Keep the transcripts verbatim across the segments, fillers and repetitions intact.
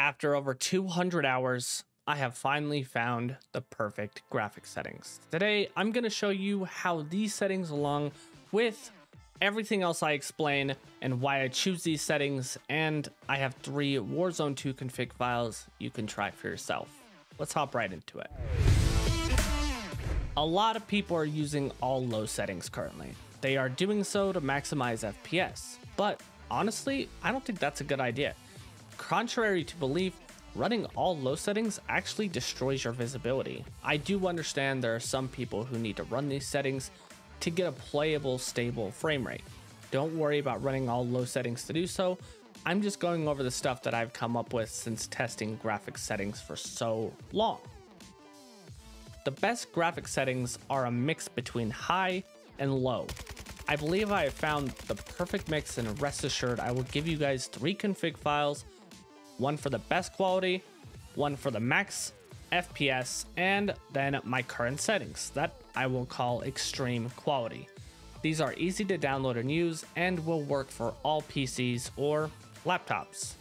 After over two hundred hours, I have finally found the perfect graphics settings. Today, I'm going to show you how these settings, along with everything else I explain and why I choose these settings, and I have three Warzone two config files you can try for yourself. Let's hop right into it. A lot of people are using all low settings currently. They are doing so to maximize F P S, but honestly, I don't think that's a good idea. Contrary to belief, running all low settings actually destroys your visibility. I do understand there are some people who need to run these settings to get a playable, stable frame rate. Don't worry about running all low settings to do so. I'm just going over the stuff that I've come up with since testing graphics settings for so long. The best graphics settings are a mix between high and low. I believe I have found the perfect mix, and rest assured I will give you guys three config files, one for the best quality, one for the max F P S, and then my current settings that I will call extreme quality. These are easy to download and use and will work for all P Cs or laptops.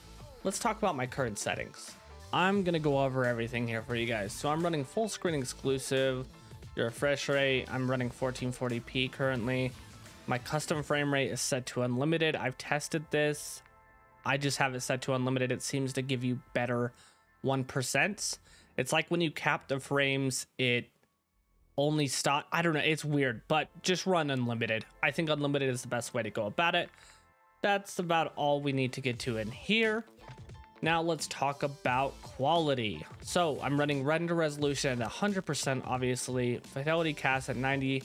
Let's talk about my current settings. I'm gonna go over everything here for you guys. So I'm running full screen exclusive, your refresh rate, I'm running fourteen forty p currently. My custom frame rate is set to unlimited. I've tested this. I just have it set to unlimited. It seems to give you better one percent. It's like when you cap the frames, it only stop. I don't know. It's weird, but just run unlimited. I think unlimited is the best way to go about it. That's about all we need to get to in here. Now let's talk about quality. So I'm running render resolution at one hundred percent, obviously. Fidelity cast at ninety.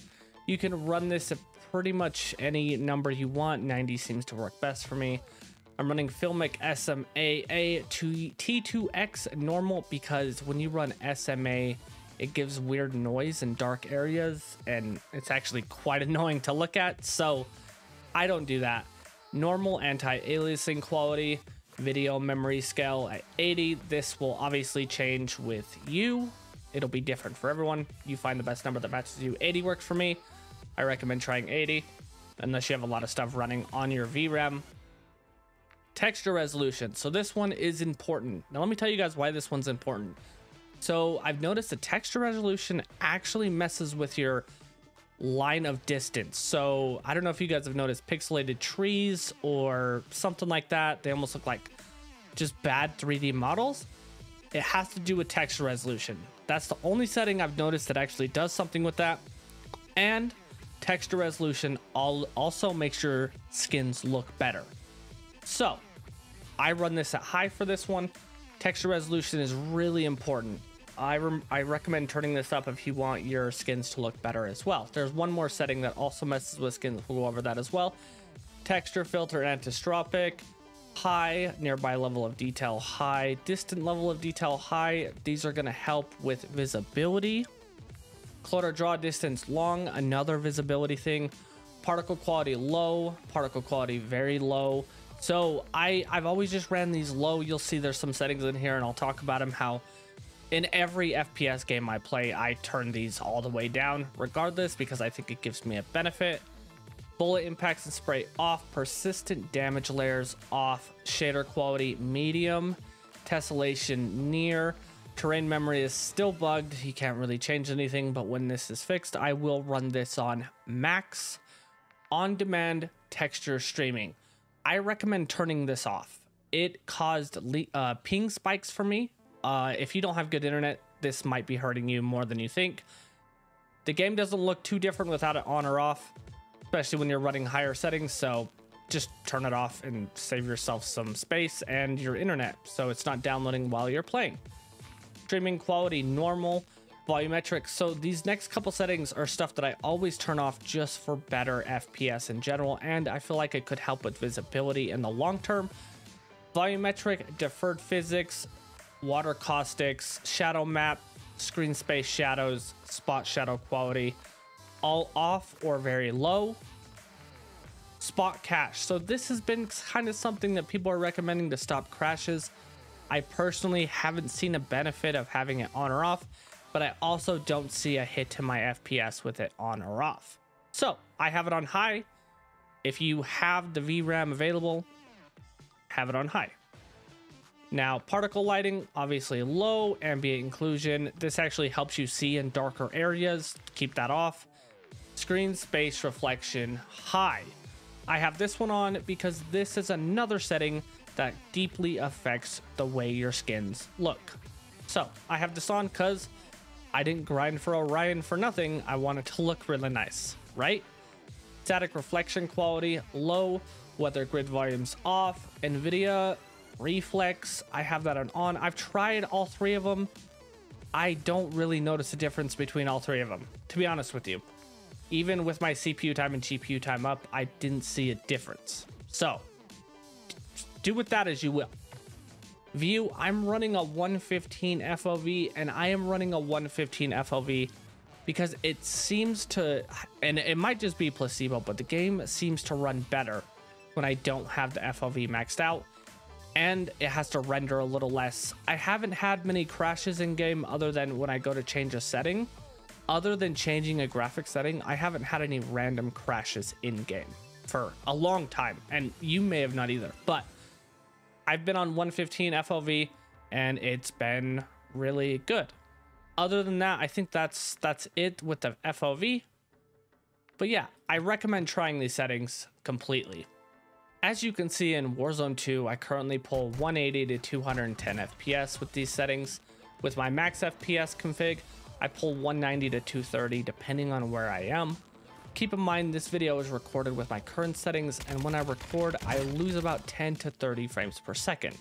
You can run this at pretty much any number you want. ninety seems to work best for me. I'm running Filmic S M A A T two X normal because when you run S M A, it gives weird noise in dark areas and it's actually quite annoying to look at. So I don't do that. Normal anti-aliasing quality, video memory scale at eighty. This will obviously change with you. It'll be different for everyone. You find the best number that matches you. eighty works for me. I recommend trying eighty unless you have a lot of stuff running on your V RAM. Texture resolution. So this one is important. Now let me tell you guys why this one's important. So I've noticed the texture resolution actually messes with your line of distance. So I don't know if you guys have noticed pixelated trees or something like that. They almost look like just bad three D models. It has to do with texture resolution. That's the only setting I've noticed that actually does something with that. And texture resolution also makes your skins look better. So I run this at high for this one. Texture resolution is really important. I, re I recommend turning this up if you want your skins to look better as well. There's one more setting that also messes with skins. We'll go over that as well. Texture filter anisotropic, high, nearby level of detail high, distant level of detail high. These are gonna help with visibility. Clutter draw distance long, another visibility thing. Particle quality low, particle quality very low. So I, I've always just ran these low. You'll see there's some settings in here and I'll talk about them, how in every F P S game I play, I turn these all the way down regardless because I think it gives me a benefit. Bullet impacts and spray off, persistent damage layers off, shader quality medium, tessellation near, terrain memory is still bugged. You can't really change anything, but when this is fixed, I will run this on max on-demand texture streaming. I recommend turning this off. It caused uh, ping spikes for me. Uh, if you don't have good internet, this might be hurting you more than you think. The game doesn't look too different without it on or off, especially when you're running higher settings. So just turn it off and save yourself some space and your internet, so it's not downloading while you're playing. Streaming quality normal, volumetric. So these next couple settings are stuff that I always turn off just for better F P S in general, and I feel like it could help with visibility in the long term. Volumetric, deferred physics, water caustics, shadow map, screen space shadows, spot shadow quality, all off or very low. Spot cache. So this has been kind of something that people are recommending to stop crashes. I personally haven't seen a benefit of having it on or off, but I also don't see a hit to my F P S with it on or off. So I have it on high. If you have the V RAM available, have it on high. Now, particle lighting, obviously low, ambient occlusion. This actually helps you see in darker areas. Keep that off. Screen space reflection, high. I have this one on because this is another setting that deeply affects the way your skins look. So I have this on because I didn't grind for Orion for nothing. I want it to look really nice, right? Static reflection quality, low. Weather grid volumes off. NVIDIA Reflex, I have that on. I've tried all three of them. I don't really notice a difference between all three of them, to be honest with you. Even with my C P U time and G P U time up, I didn't see a difference. So do with that as you will. View, I'm running a one fifteen F O V, and I am running a one fifteen F O V because it seems to, and it might just be placebo, but the game seems to run better when I don't have the F O V maxed out, and it has to render a little less. I haven't had many crashes in game other than when I go to change a setting. Other than changing a graphic setting, I haven't had any random crashes in game for a long time, and you may have not either, but I've been on one fifteen F O V and it's been really good. Other than that, I think that's that's it with the F O V. But yeah, I recommend trying these settings completely. As you can see in Warzone two, I currently pull one eighty to two ten F P S with these settings. With my max F P S config, I pull one ninety to two thirty depending on where I am. Keep in mind this video is recorded with my current settings, and when I record, I lose about ten to thirty frames per second.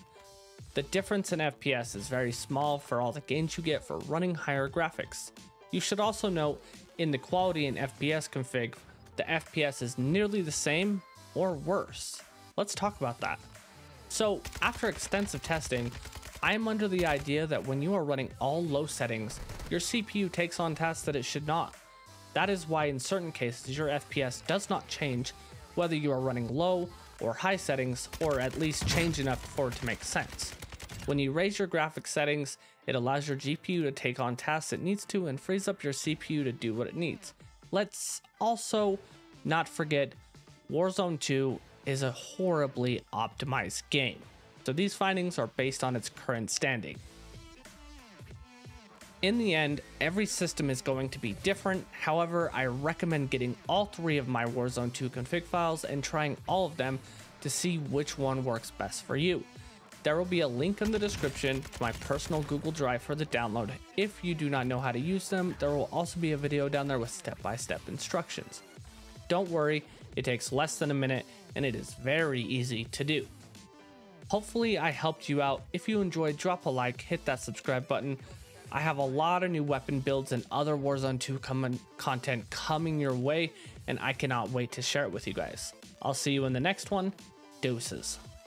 The difference in F P S is very small for all the gains you get for running higher graphics. You should also note in the quality and F P S config, the F P S is nearly the same or worse. Let's talk about that. So after extensive testing, I'm under the idea that when you are running all low settings, your C P U takes on tasks that it should not. That is why in certain cases your F P S does not change whether you are running low or high settings, or at least change enough for it to make sense. When you raise your graphic settings, it allows your G P U to take on tasks it needs to and frees up your C P U to do what it needs. Let's also not forget Warzone two is a horribly optimized game, so these findings are based on its current standing. In the end, every system is going to be different. However, I recommend getting all three of my Warzone two config files and trying all of them to see which one works best for you. There will be a link in the description to my personal Google Drive for the download. If you do not know how to use them, there will also be a video down there with step-by-step instructions. Don't worry, it takes less than a minute and it is very easy to do. Hopefully I helped you out. If you enjoyed, drop a like, hit that subscribe button. I have a lot of new weapon builds and other Warzone two com content coming your way, and I cannot wait to share it with you guys. I'll see you in the next one. Deuces.